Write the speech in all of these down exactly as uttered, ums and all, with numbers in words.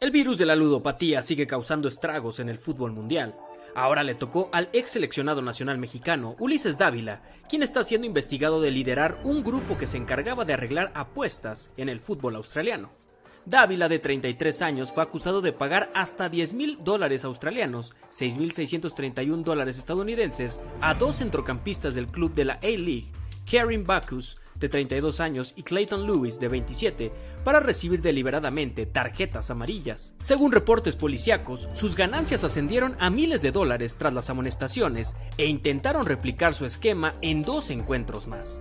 El virus de la ludopatía sigue causando estragos en el fútbol mundial. Ahora le tocó al ex seleccionado nacional mexicano, Ulises Dávila, quien está siendo investigado de liderar un grupo que se encargaba de arreglar apuestas en el fútbol australiano. Dávila, de treinta y tres años, fue acusado de pagar hasta diez mil dólares australianos, seis mil seiscientos treinta y un dólares estadounidenses, a dos centrocampistas del club de la A League, Kearyn Baccus, de treinta y dos años, y Clayton Lewis, de veintisiete, para recibir deliberadamente tarjetas amarillas. Según reportes policíacos, sus ganancias ascendieron a miles de dólares tras las amonestaciones e intentaron replicar su esquema en dos encuentros más.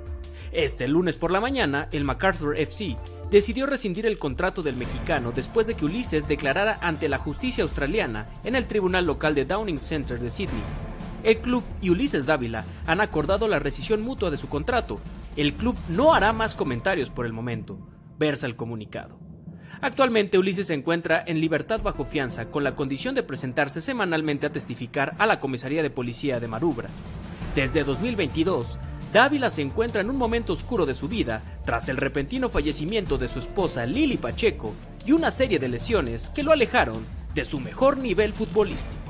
Este lunes por la mañana, el MacArthur F C decidió rescindir el contrato del mexicano después de que Ulises declarara ante la justicia australiana en el tribunal local de Downing Center de Sydney. El club y Ulises Dávila han acordado la rescisión mutua de su contrato. El club no hará más comentarios por el momento, versa el comunicado. Actualmente Ulises se encuentra en libertad bajo fianza con la condición de presentarse semanalmente a testificar a la comisaría de policía de Marubra. Desde dos mil veintidós, Dávila se encuentra en un momento oscuro de su vida tras el repentino fallecimiento de su esposa Lili Pacheco y una serie de lesiones que lo alejaron de su mejor nivel futbolístico.